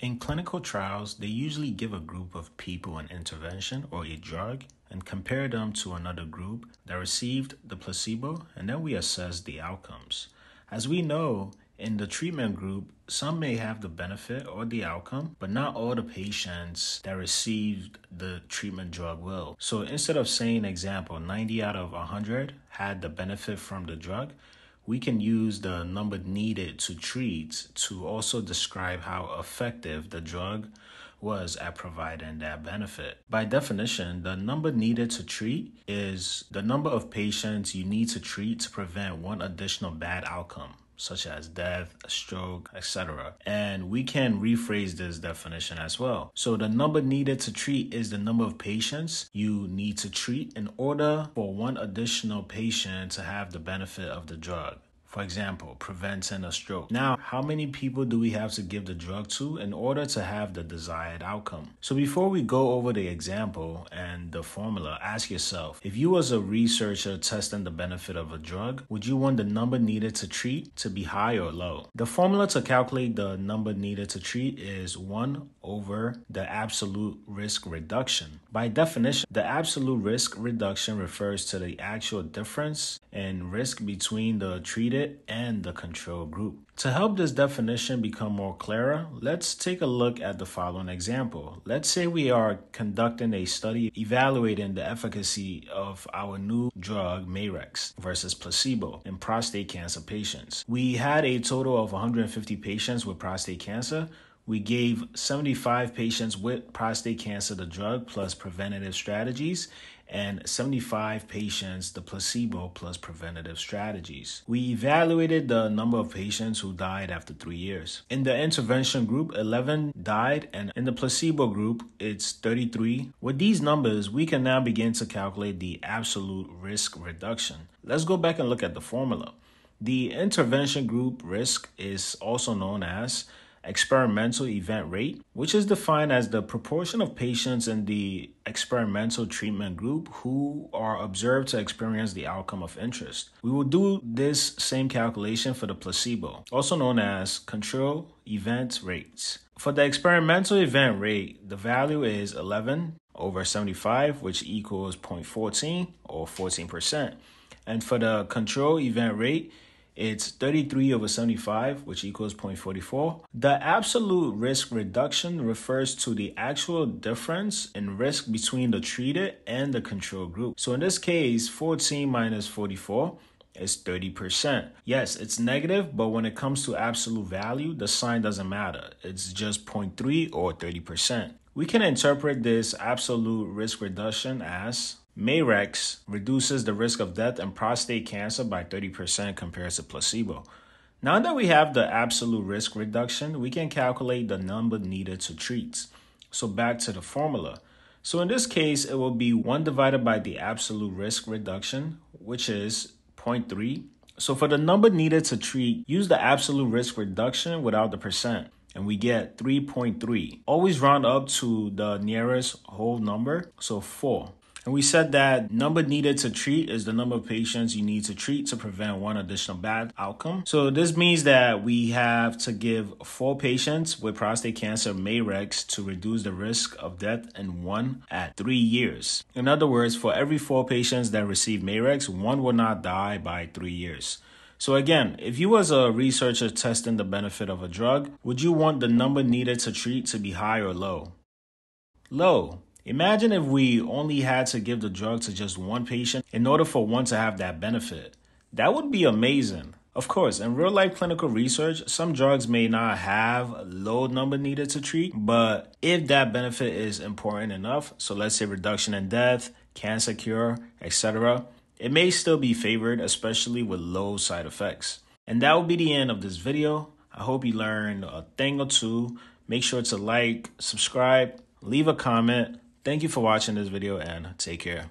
In clinical trials, they usually give a group of people an intervention or a drug and compare them to another group that received the placebo, and then we assess the outcomes. As we know, in the treatment group, some may have the benefit or the outcome, but not all the patients that received the treatment drug will. So instead of saying, example, 90 out of 100 had the benefit from the drug, we can use the number needed to treat to also describe how effective the drug was at providing that benefit. By definition, the number needed to treat is the number of patients you need to treat to prevent one additional bad outcome, such as death, stroke, etc. And we can rephrase this definition as well. So the number needed to treat is the number of patients you need to treat in order for one additional patient to have the benefit of the drug. For example, preventing a stroke. Now, how many people do we have to give the drug to in order to have the desired outcome? So before we go over the example and the formula, ask yourself, if you was a researcher testing the benefit of a drug, would you want the number needed to treat to be high or low? The formula to calculate the number needed to treat is 1 over the absolute risk reduction. By definition, the absolute risk reduction refers to the actual difference in risk between the treated and the control group. To help this definition become more clearer, let's take a look at the following example. Let's say we are conducting a study evaluating the efficacy of our new drug Marex versus placebo in prostate cancer patients. We had a total of 150 patients with prostate cancer. We gave 75 patients with prostate cancer the drug plus preventative strategies and 75 patients the placebo plus preventative strategies. We evaluated the number of patients who died after 3 years. In the intervention group, 11 died, and in the placebo group, it's 33. With these numbers, we can now begin to calculate the absolute risk reduction. Let's go back and look at the formula. The intervention group risk is also known as experimental event rate, which is defined as the proportion of patients in the experimental treatment group who are observed to experience the outcome of interest. We will do this same calculation for the placebo, also known as control event rates. For the experimental event rate, the value is 11 over 75, which equals 0.14 or 14%. And for the control event rate, it's 33 over 75, which equals 0.44. The absolute risk reduction refers to the actual difference in risk between the treated and the control group. So in this case, 14 minus 44 is 30%. Yes, it's negative, but when it comes to absolute value, the sign doesn't matter. It's just 0.3 or 30%. We can interpret this absolute risk reduction as Marex reduces the risk of death and prostate cancer by 30% compared to placebo. Now that we have the absolute risk reduction, we can calculate the number needed to treat. So back to the formula. So in this case, it will be 1 divided by the absolute risk reduction, which is 0.3. So for the number needed to treat, use the absolute risk reduction without the percent, and we get 3.3. Always round up to the nearest whole number, so 4. And we said that number needed to treat is the number of patients you need to treat to prevent one additional bad outcome. So this means that we have to give 4 patients with prostate cancer Marex to reduce the risk of death in 1 at 3 years. In other words, for every 4 patients that receive Marex, 1 will not die by 3 years. So again, if you was a researcher testing the benefit of a drug, would you want the number needed to treat to be high or low? Low. Imagine if we only had to give the drug to just 1 patient in order for 1 to have that benefit. That would be amazing. Of course, in real-life clinical research, some drugs may not have a low number needed to treat, but if that benefit is important enough, so let's say reduction in death, cancer cure, etc., it may still be favored, especially with low side effects. And that will be the end of this video. I hope you learned a thing or two. Make sure to like, subscribe, leave a comment. Thank you for watching this video and take care.